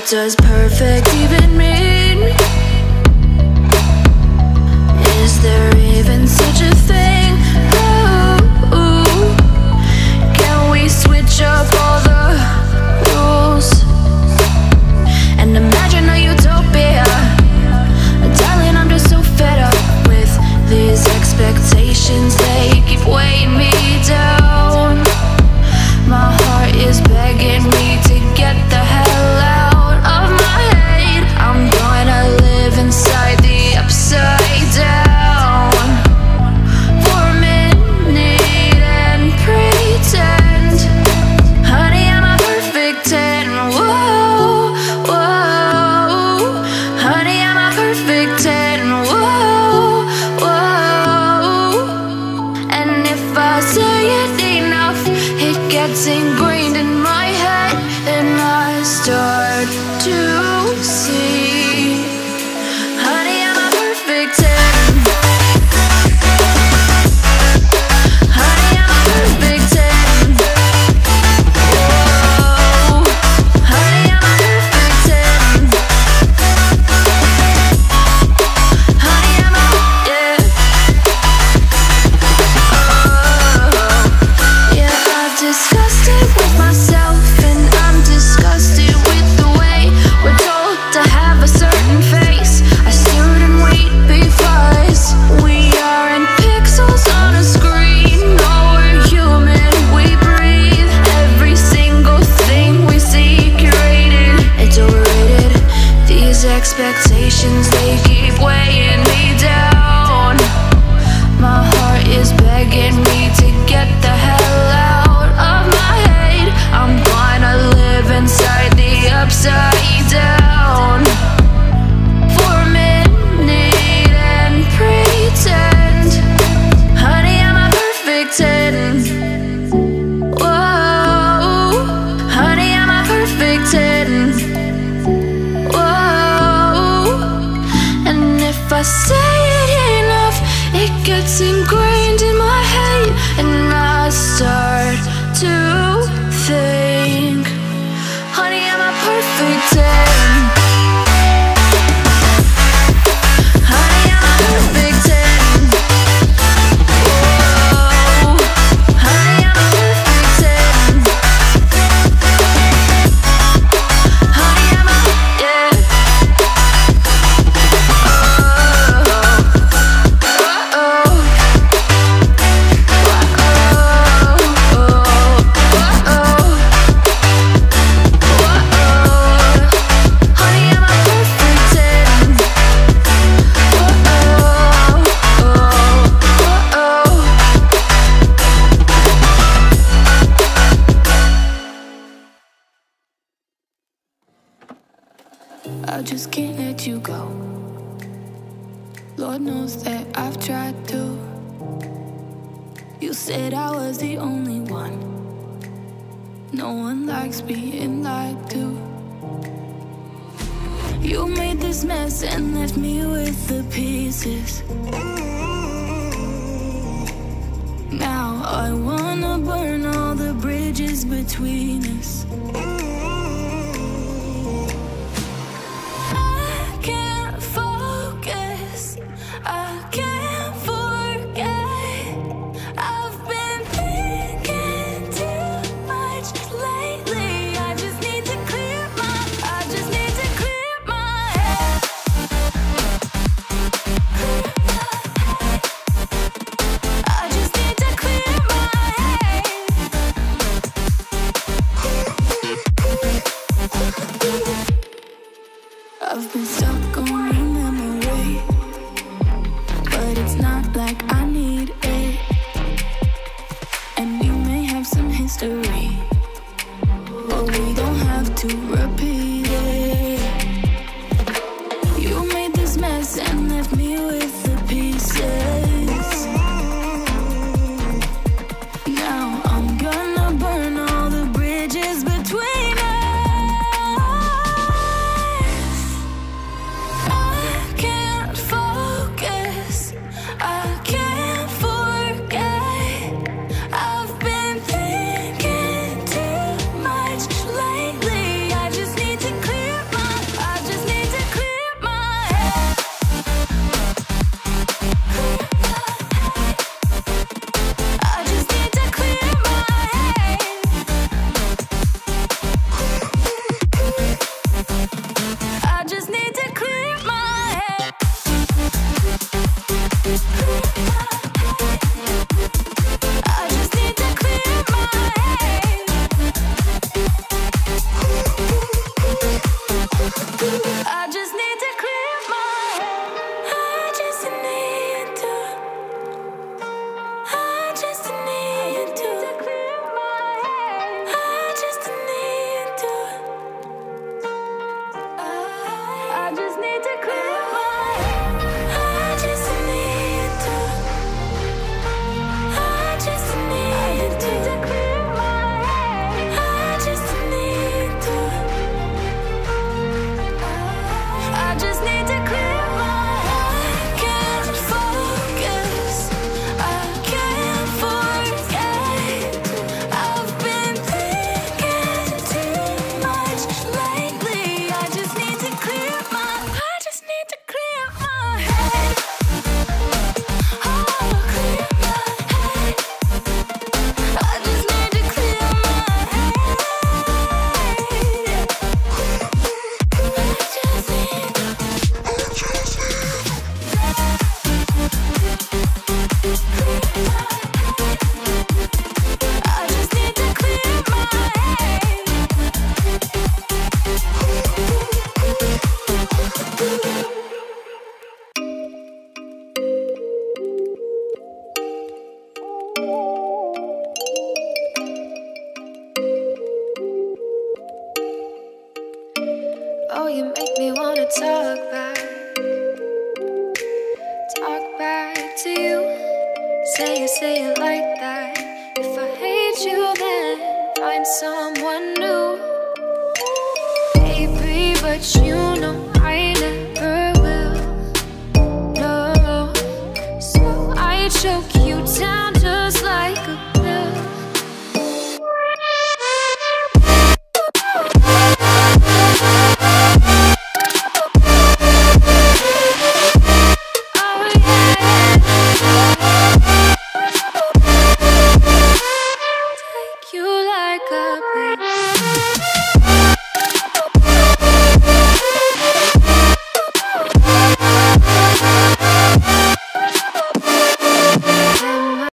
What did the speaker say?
What does perfect even mean? Is there even such a thing? Ooh, can we switch up all the rules and imagine a utopia? Darling, I'm just so fed up with these expectations. They keep weighing me down. My heart is begging me to get the hell out. Expectations, they keep weighing me down. My heart is begging me to get the hell out of my head. I'm gonna live inside the upside down for a minute and pretend. Honey, I'm a perfect 10. Whoa, honey, I'm a perfect 10. If I say it enough, it gets ingrained in my head, and I start to think, honey, I'm a perfect 10. I just can't let you go. Lord knows that I've tried to. You said I was the only one. No one likes being lied to. You made this mess and left me with the pieces. Now I wanna burn all the bridges between us. Lately, I just need to clear my say it like that. If I hate you, then find someone new. Baby, but you